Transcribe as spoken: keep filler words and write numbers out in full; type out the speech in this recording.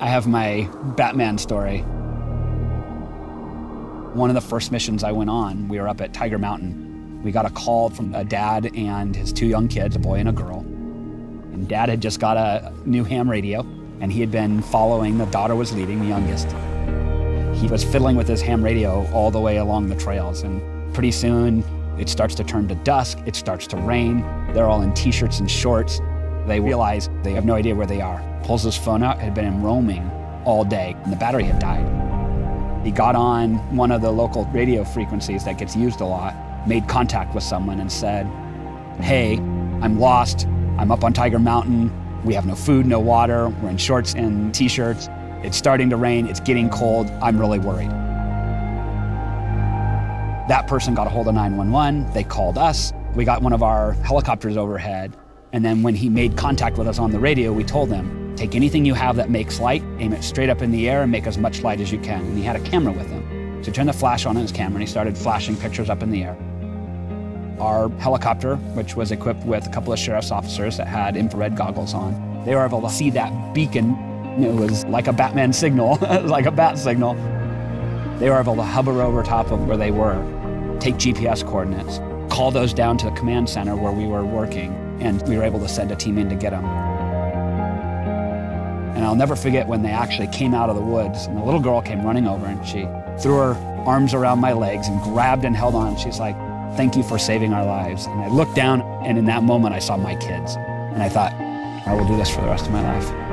I have my Batman story. One of the first missions I went on, we were up at Tiger Mountain. We got a call from a dad and his two young kids, a boy and a girl. And dad had just got a new ham radio, and he had been following, the daughter was leading, the youngest. He was fiddling with his ham radio all the way along the trails, and pretty soon it starts to turn to dusk, it starts to rain. They're all in t-shirts and shorts. They realize they have no idea where they are. Pulls his phone out, had been in roaming all day, and the battery had died. He got on one of the local radio frequencies that gets used a lot, made contact with someone and said, "Hey, I'm lost. I'm up on Tiger Mountain. We have no food, no water. We're in shorts and t-shirts. It's starting to rain, it's getting cold. I'm really worried." That person got a hold of nine one one. They called us. We got one of our helicopters overhead. And then when he made contact with us on the radio, we told him, take anything you have that makes light, aim it straight up in the air and make as much light as you can. And he had a camera with him. So he turned the flash on in his camera and he started flashing pictures up in the air. Our helicopter, which was equipped with a couple of sheriff's officers that had infrared goggles on, they were able to see that beacon. It was like a Batman signal, it was like a bat signal. They were able to hover over top of where they were, take G P S coordinates, call those down to the command center where we were working, and we were able to send a team in to get them. And I'll never forget when they actually came out of the woods, and the little girl came running over, and she threw her arms around my legs and grabbed and held on. She's like, "Thank you for saving our lives." And I looked down, and in that moment, I saw my kids. And I thought, I will do this for the rest of my life.